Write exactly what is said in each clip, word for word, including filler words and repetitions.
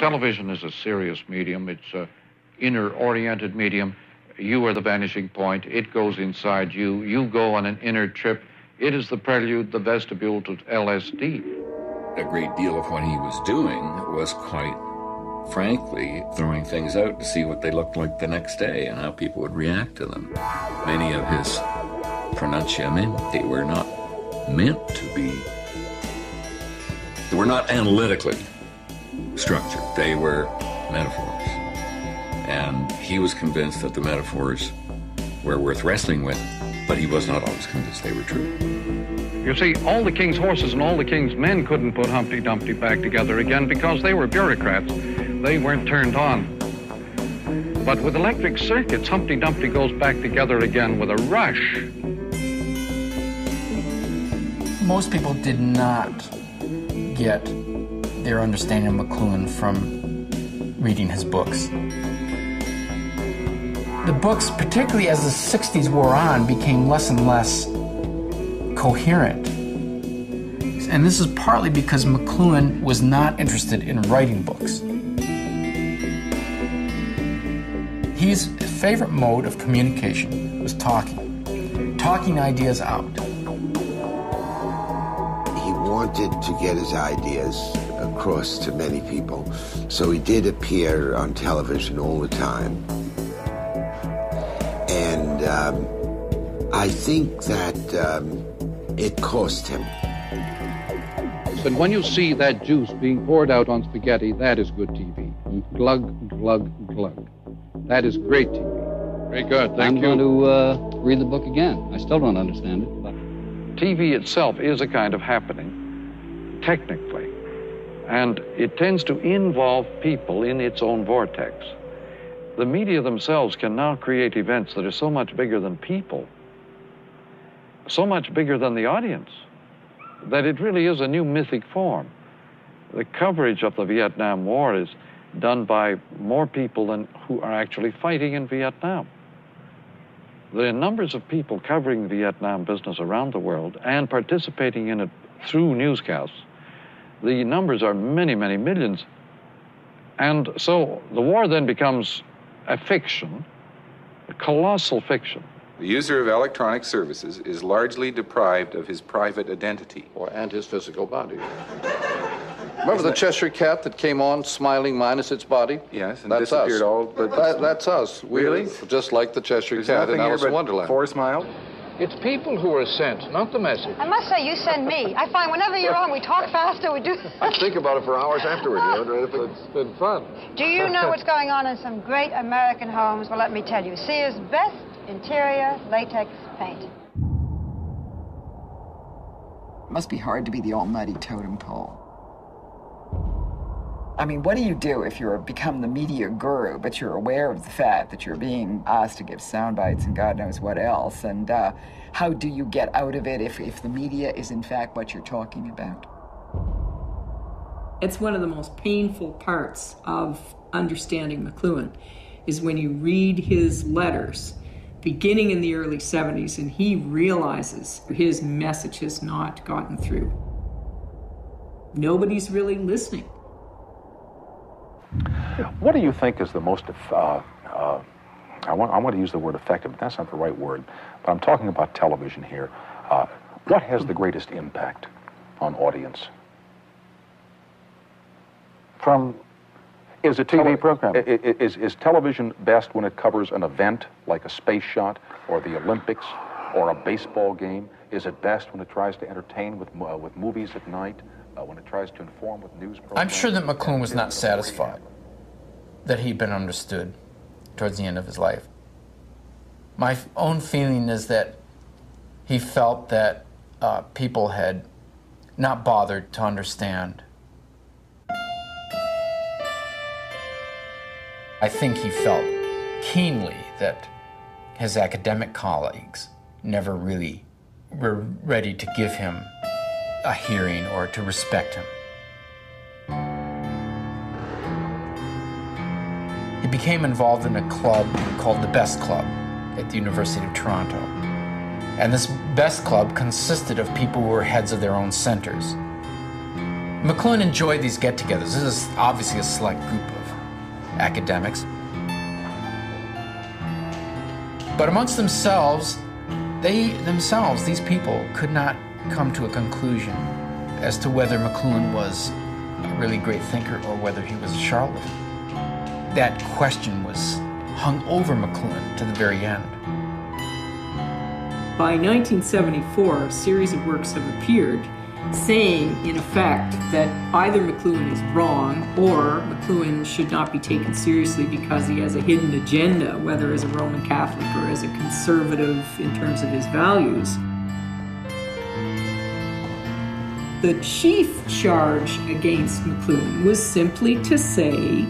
Television is a serious medium. It's an inner-oriented medium. You are the vanishing point. It goes inside you. You go on an inner trip. It is the prelude, the vestibule to L S D. A great deal of what he was doing was quite frankly throwing things out to see what they looked like the next day and how people would react to them. Many of his pronunciamenti were not meant to be, they were not analytically structured. They were metaphors. And he was convinced that the metaphors were worth wrestling with, but he was not always convinced they were true. You see, all the king's horses and all the king's men couldn't put Humpty Dumpty back together again because they were bureaucrats. They weren't turned on. But with electric circuits, Humpty Dumpty goes back together again with a rush. Most people did not get their understanding of McLuhan from reading his books. The books, particularly as the sixties wore on, became less and less coherent. And this is partly because McLuhan was not interested in writing books. His favorite mode of communication was talking, talking ideas out. He wanted to get his ideas across to many people, so he did appear on television all the time. And um, I think that um, it cost him. But when you see that juice being poured out on spaghetti, that is good T V. Glug, glug, glug. That is great T V. Very good, thank you. I'm going to uh, read the book again. I still don't understand it. But T V itself is a kind of happening, technically. And it tends to involve people in its own vortex. The media themselves can now create events that are so much bigger than people, so much bigger than the audience, that it really is a new mythic form. The coverage of the Vietnam War is done by more people than who are actually fighting in Vietnam. There are numbers of people covering the Vietnam business around the world and participating in it through newscasts. The numbers are many, many millions. And so the war then becomes a fiction, a colossal fiction. The user of electronic services is largely deprived of his private identity. Or, and his physical body. Remember the Cheshire cat that came on smiling minus its body? Yes, and that's disappeared us. All but that, that's us. We really? Just like the Cheshire There's cat in Alice in Wonderland. Four smile. It's people who are sent, not the message. I must say, you send me. I find whenever you're on, we talk faster, we do... I think about it for hours afterwards. You know, it's been fun. Do you know what's going on in some great American homes? Well, let me tell you. Sears Best Interior Latex Paint. It must be hard to be the almighty totem pole. I mean, what do you do if you're become the media guru, but you're aware of the fact that you're being asked to give sound bites and God knows what else? And uh, how do you get out of it if, if the media is in fact what you're talking about? It's one of the most painful parts of understanding McLuhan is when you read his letters, beginning in the early seventies, and he realizes his message has not gotten through. Nobody's really listening. What do you think is the most, uh, uh, I, want, I want to use the word effective, but that's not the right word, but I'm talking about television here. Uh, what has the greatest impact on audience? From... Is a T V program. Is, is television best when it covers an event like a space shot or the Olympics or a baseball game? Is it best when it tries to entertain with, uh, with movies at night? Uh, when it tries to inform with news programs. I'm sure that McLuhan was not satisfied that he'd been understood towards the end of his life. My own feeling is that he felt that uh, people had not bothered to understand. I think he felt keenly that his academic colleagues never really were ready to give him a hearing or to respect him. He became involved in a club called the Best Club at the University of Toronto. And this Best Club consisted of people who were heads of their own centers. McLuhan enjoyed these get-togethers. This is obviously a select group of academics. But amongst themselves, they themselves, these people, could not come to a conclusion as to whether McLuhan was a really great thinker or whether he was a charlatan. That question was hung over McLuhan to the very end. By nineteen seventy-four, a series of works have appeared saying, in effect, that either McLuhan is wrong or McLuhan should not be taken seriously because he has a hidden agenda, whether as a Roman Catholic or as a conservative in terms of his values. The chief charge against McLuhan was simply to say,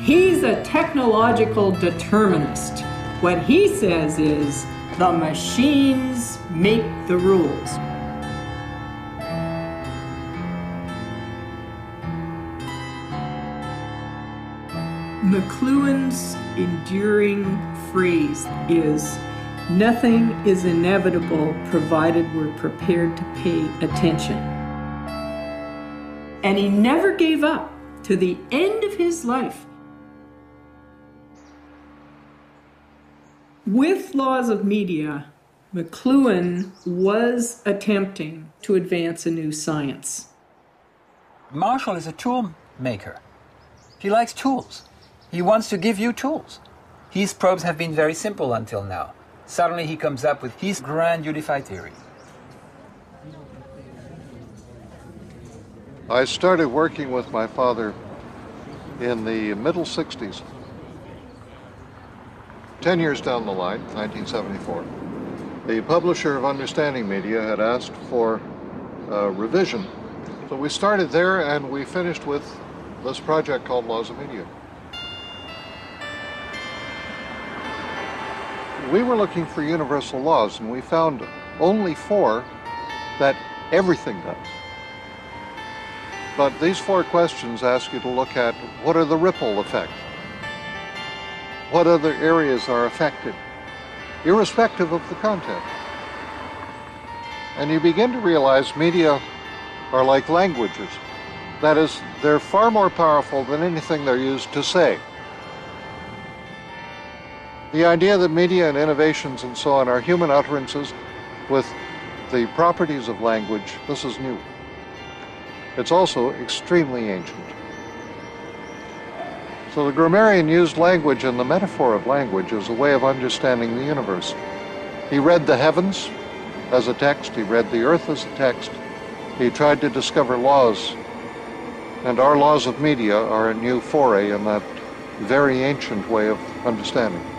he's a technological determinist. What he says is, the machines make the rules. McLuhan's enduring phrase is, nothing is inevitable provided we're prepared to pay attention. And he never gave up to the end of his life. With Laws of Media, McLuhan was attempting to advance a new science. Marshall is a tool maker. He likes tools. He wants to give you tools. His probes have been very simple until now. Suddenly he comes up with his grand unified theory. I started working with my father in the middle sixties. Ten years down the line, nineteen seventy-four, the publisher of Understanding Media had asked for a revision. So we started there and we finished with this project called Laws of Media. We were looking for universal laws, and we found only four that everything does. But these four questions ask you to look at, what are the ripple effects? What other areas are affected, irrespective of the content? And you begin to realize media are like languages. That is, they're far more powerful than anything they're used to say. The idea that media and innovations and so on are human utterances with the properties of language, this is new. It's also extremely ancient. So the grammarian used language and the metaphor of language as a way of understanding the universe. He read the heavens as a text, he read the earth as a text, he tried to discover laws, and our Laws of Media are a new foray in that very ancient way of understanding.